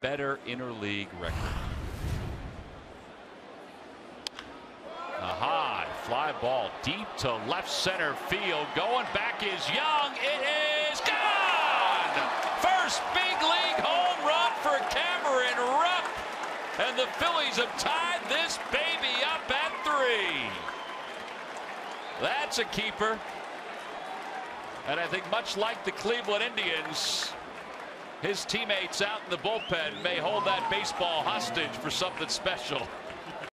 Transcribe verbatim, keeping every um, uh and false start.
better interleague record. A high fly ball deep to left center field. Going back is Young. It is gone. First big league home run for Cameron Rupp. And the Phillies have tied this baby up at three. That's a keeper. And I think much like the Cleveland Indians, his teammates out in the bullpen may hold that baseball hostage for something special.